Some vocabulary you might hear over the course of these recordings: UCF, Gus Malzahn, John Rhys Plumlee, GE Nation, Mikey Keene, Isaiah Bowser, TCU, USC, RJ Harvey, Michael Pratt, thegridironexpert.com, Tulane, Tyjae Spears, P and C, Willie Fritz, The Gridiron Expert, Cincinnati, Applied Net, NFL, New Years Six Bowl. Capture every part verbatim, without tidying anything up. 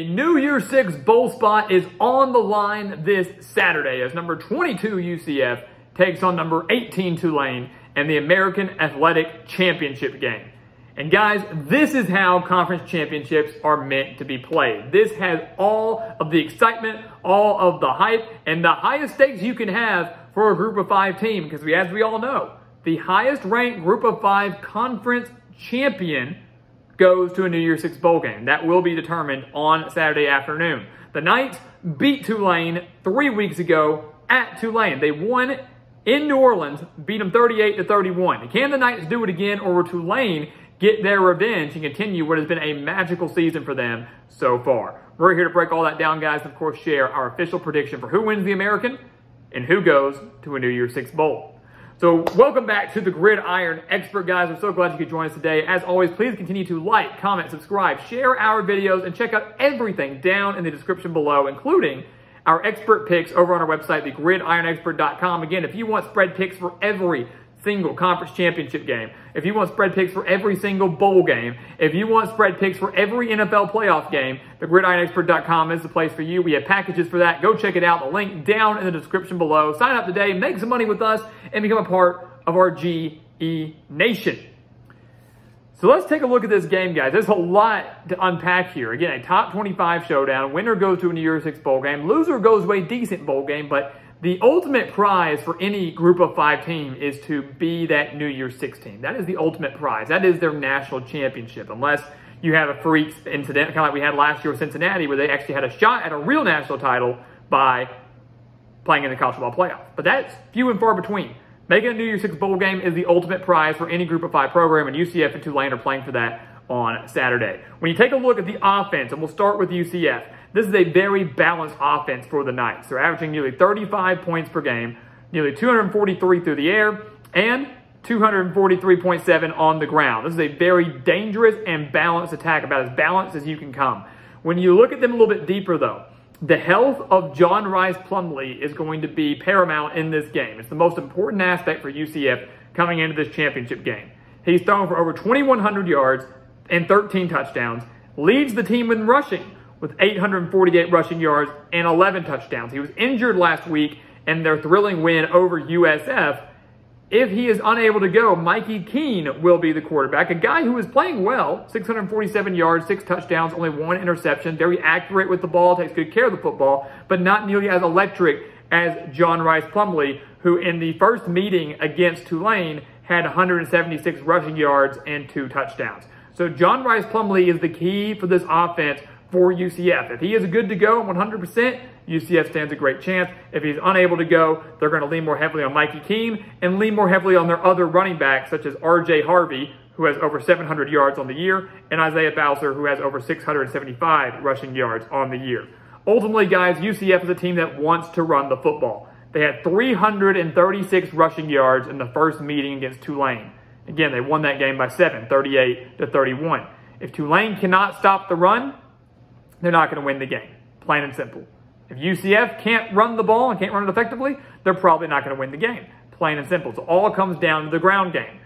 A new year six bowl spot is on the line this Saturday as number twenty-two U C F takes on number eighteen Tulane in the American Athletic Championship game. And guys, this is how conference championships are meant to be played. This has all of the excitement, all of the hype, and the highest stakes you can have for a group of five team because we, as we all know, the highest ranked group of five conference champion goes to a New Year's Six bowl game. That will be determined on Saturday afternoon. The Knights beat Tulane three weeks ago at Tulane. They won in New Orleans, beat them thirty-eight to thirty-one. Can the Knights do it again, or will Tulane get their revenge and continue what has been a magical season for them so far? We're here to break all that down, guys, and of course share our official prediction for who wins the American and who goes to a New Year's Six bowl. So welcome back to The Gridiron Expert, guys. I'm so glad you could join us today. As always, please continue to like, comment, subscribe, share our videos, and check out everything down in the description below, including our expert picks over on our website, the gridiron expert dot com. Again, if you want spread picks for every single conference championship game, if you want spread picks for every single bowl game, if you want spread picks for every N F L playoff game, the gridiron expert dot com is the place for you. We have packages for that. Go check it out. The link down in the description below. Sign up today, make some money with us, and become a part of our G E Nation. So let's take a look at this game, guys. There's a lot to unpack here. Again, a top twenty-five showdown. Winner goes to a New Year's Six bowl game. Loser goes to a decent bowl game, but the ultimate prize for any group of five team is to be that New Year's Six team. That is the ultimate prize. That is their national championship, unless you have a freak incident, kind of like we had last year with Cincinnati, where they actually had a shot at a real national title by playing in the college football playoff. But that's few and far between. Making a New Year's Six bowl game is the ultimate prize for any group of five program, and U C F and Tulane are playing for that on Saturday. When you take a look at the offense, and we'll start with U C F, this is a very balanced offense for the Knights. They're averaging nearly thirty-five points per game, nearly two hundred forty-three through the air, and two hundred forty-three point seven on the ground. This is a very dangerous and balanced attack, about as balanced as you can come. When you look at them a little bit deeper, though, the health of John Rhys Plumlee is going to be paramount in this game. It's the most important aspect for U C F coming into this championship game. He's thrown for over twenty-one hundred yards and thirteen touchdowns, leads the team in rushing with eight hundred forty-eight rushing yards and eleven touchdowns. He was injured last week in their thrilling win over U S F. If he is unable to go, Mikey Keene will be the quarterback, a guy who is playing well, six hundred forty-seven yards, six touchdowns, only one interception, very accurate with the ball, takes good care of the football, but not nearly as electric as John Rhys Plumlee, who in the first meeting against Tulane had one hundred seventy-six rushing yards and two touchdowns. So John Rhys Plumlee is the key for this offense for U C F. If he is good to go and one hundred percent, U C F stands a great chance. If he's unable to go, they're going to lean more heavily on Mikey Keene and lean more heavily on their other running backs, such as R J Harvey, who has over seven hundred yards on the year, and Isaiah Bowser, who has over six hundred seventy-five rushing yards on the year. Ultimately, guys, U C F is a team that wants to run the football. They had three hundred thirty-six rushing yards in the first meeting against Tulane. Again, they won that game by seven, thirty-eight to thirty-one. If Tulane cannot stop the run, they're not going to win the game, plain and simple. If U C F can't run the ball and can't run it effectively, they're probably not going to win the game, plain and simple. So all comes down to the ground game.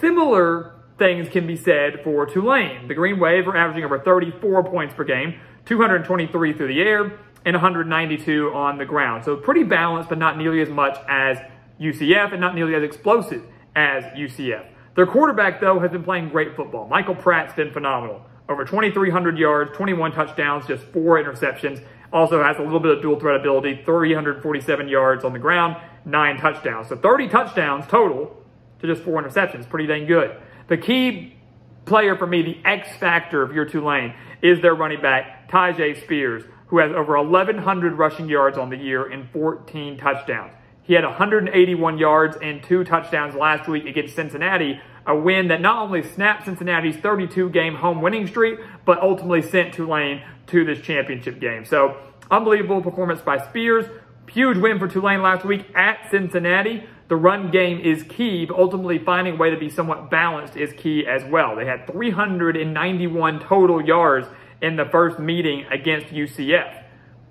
Similar things can be said for Tulane. The Green Wave are averaging over thirty-four points per game, two hundred twenty-three through the air, and one hundred ninety-two on the ground. So pretty balanced, but not nearly as much as U C F and not nearly as explosive as U C F. Their quarterback, though, has been playing great football. Michael Pratt's been phenomenal. Over twenty-three hundred yards, twenty-one touchdowns, just four interceptions. Also has a little bit of dual threat ability, three hundred forty-seven yards on the ground, nine touchdowns. So thirty touchdowns total to just four interceptions. Pretty dang good. The key player for me, the X factor of your Tulane, is their running back, Tyjae Spears, who has over eleven hundred rushing yards on the year and fourteen touchdowns. He had one hundred eighty-one yards and two touchdowns last week against Cincinnati, a win that not only snapped Cincinnati's thirty-two game home winning streak, but ultimately sent Tulane to this championship game. So, unbelievable performance by Spears. Huge win for Tulane last week at Cincinnati. The run game is key, but ultimately finding a way to be somewhat balanced is key as well. They had three hundred ninety-one total yards in the first meeting against U C F.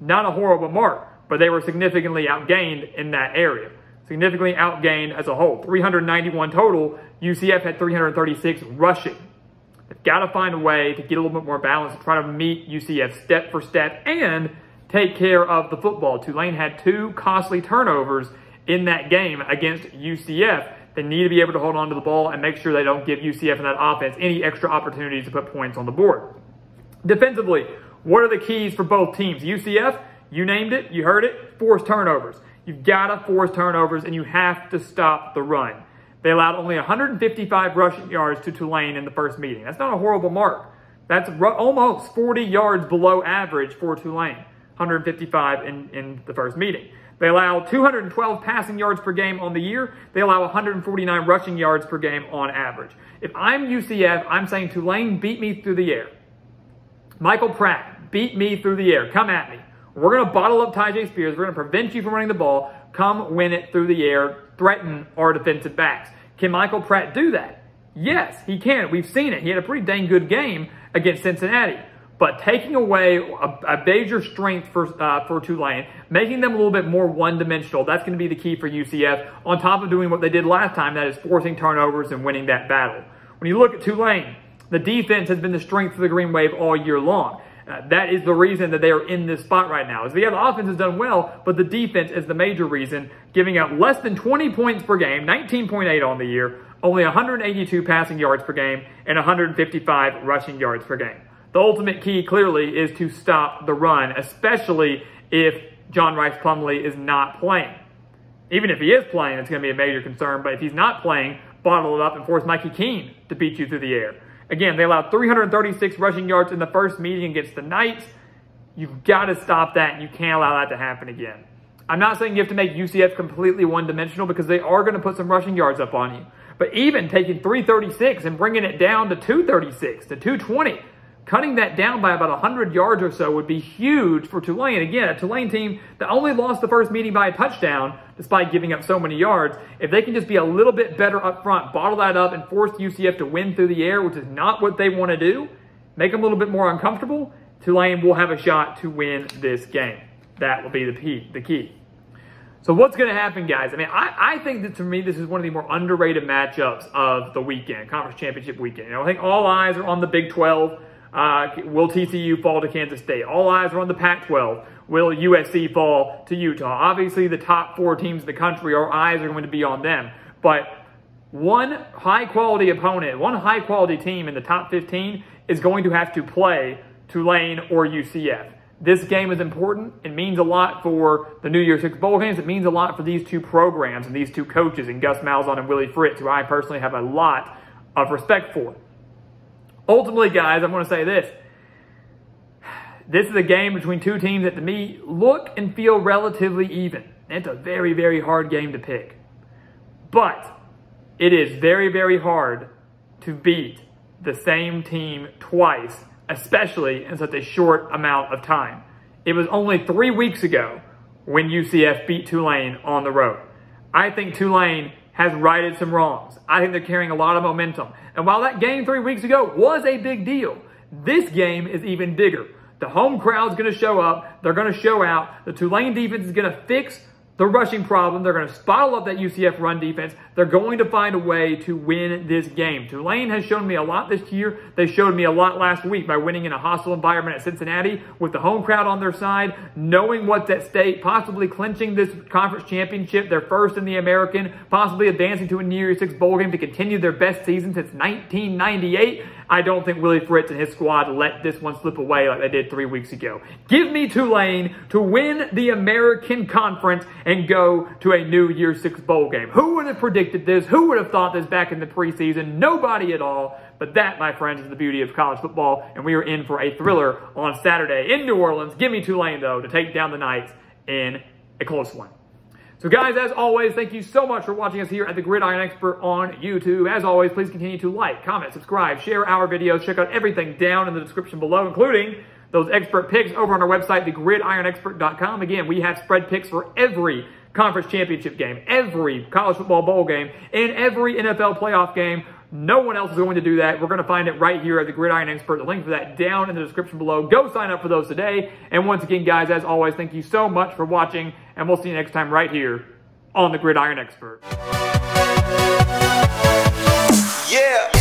Not a horrible mark, but they were significantly outgained in that area. Significantly outgained as a whole. three hundred ninety-one total. U C F had three hundred thirty-six rushing. They've got to find a way to get a little bit more balance and try to meet U C F step for step and take care of the football. Tulane had two costly turnovers in that game against U C F. They need to be able to hold on to the ball and make sure they don't give U C F and that offense any extra opportunities to put points on the board. Defensively, what are the keys for both teams? U C F, you named it, you heard it, force turnovers. You've got to force turnovers, and you have to stop the run. They allowed only one hundred fifty-five rushing yards to Tulane in the first meeting. That's not a horrible mark. That's almost forty yards below average for Tulane, one hundred fifty-five in, in the first meeting. They allow two hundred twelve passing yards per game on the year. They allow one hundred forty-nine rushing yards per game on average. If I'm U C F, I'm saying Tulane, beat me through the air. Michael Pratt, beat me through the air. Come at me. We're going to bottle up Tyjae Spears. We're going to prevent you from running the ball. Come win it through the air. Threaten our defensive backs. Can Michael Pratt do that? Yes, he can. We've seen it. He had a pretty dang good game against Cincinnati. But taking away a, a major strength for, uh, for Tulane, making them a little bit more one-dimensional, that's going to be the key for U C F, on top of doing what they did last time, that is forcing turnovers and winning that battle. When you look at Tulane, the defense has been the strength of the Green Wave all year long. Uh, that is the reason that they are in this spot right now. Is the other offense has done well, but the defense is the major reason, giving up less than twenty points per game, nineteen point eight on the year, only one hundred eighty-two passing yards per game, and one hundred fifty-five rushing yards per game. The ultimate key, clearly, is to stop the run, especially if John Rhys Plumlee is not playing. Even if he is playing, it's going to be a major concern, but if he's not playing, bottle it up and force Mikey Keene to beat you through the air. Again, they allowed three hundred thirty-six rushing yards in the first meeting against the Knights. You've got to stop that, and you can't allow that to happen again. I'm not saying you have to make U C F completely one-dimensional because they are going to put some rushing yards up on you. But even taking three thirty-six and bringing it down to two thirty-six, to two twenty, cutting that down by about one hundred yards or so would be huge for Tulane. Again, a Tulane team that only lost the first meeting by a touchdown despite giving up so many yards. If they can just be a little bit better up front, bottle that up, and force U C F to win through the air, which is not what they want to do, make them a little bit more uncomfortable, Tulane will have a shot to win this game. That will be the key. The key. So what's going to happen, guys? I mean, I, I think that, to me, this is one of the more underrated matchups of the weekend, conference championship weekend. You know, I think all eyes are on the Big twelve. Uh, will T C U fall to Kansas State? All eyes are on the Pac twelve. Will U S C fall to Utah? Obviously, the top four teams in the country, our eyes are going to be on them. But one high-quality opponent, one high-quality team in the top fifteen is going to have to play Tulane or U C F. This game is important. It means a lot for the New Year's Six bowl games. It means a lot for these two programs and these two coaches, and Gus Malzahn and Willie Fritz, who I personally have a lot of respect for. Ultimately, guys, I'm going to say this. This is a game between two teams that, to me, look and feel relatively even. It's a very, very hard game to pick. But it is very, very hard to beat the same team twice, especially in such a short amount of time. It was only three weeks ago when U C F beat Tulane on the road. I think Tulane has righted some wrongs. I think they're carrying a lot of momentum. And while that game three weeks ago was a big deal, this game is even bigger. The home crowd's going to show up. They're going to show out. The Tulane defense is going to fix the rushing problem. They're going to bottle up that U C F run defense. They're going to find a way to win this game. Tulane has shown me a lot this year. They showed me a lot last week by winning in a hostile environment at Cincinnati with the home crowd on their side, knowing what's at stake, possibly clinching this conference championship, their first in the American, possibly advancing to a New Year's Six bowl game to continue their best season since nineteen ninety-eight. I don't think Willie Fritz and his squad let this one slip away like they did three weeks ago. Give me Tulane to win the American Conference and go to a New Year's Six bowl game. Who would have predicted this? Who would have thought this back in the preseason? Nobody at all. But that, my friends, is the beauty of college football, and we are in for a thriller on Saturday in New Orleans. Give me Tulane, though, to take down the Knights in a close one. So guys, as always, thank you so much for watching us here at The Gridiron Expert on YouTube. As always, please continue to like, comment, subscribe, share our videos. Check out everything down in the description below, including those expert picks over on our website, the gridiron expert dot com. Again, we have spread picks for every conference championship game, every college football bowl game, and every N F L playoff game. No one else is going to do that. We're going to find it right here at The Gridiron Expert. The link for that down in the description below. Go sign up for those today. And once again, guys, as always, thank you so much for watching, and we'll see you next time right here on The Gridiron Expert. Yeah.